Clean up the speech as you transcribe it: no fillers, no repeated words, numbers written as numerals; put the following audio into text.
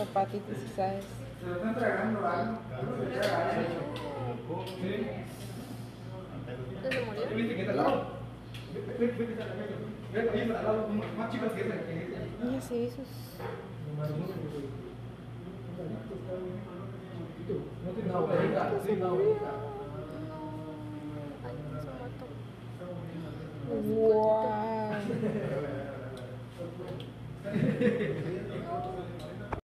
osteopatitis, quizás. Se lo están tragando algo. ¿Se murió? No. Más chicas que esa. Ella se hizo. No tiene una abuelita. Wow.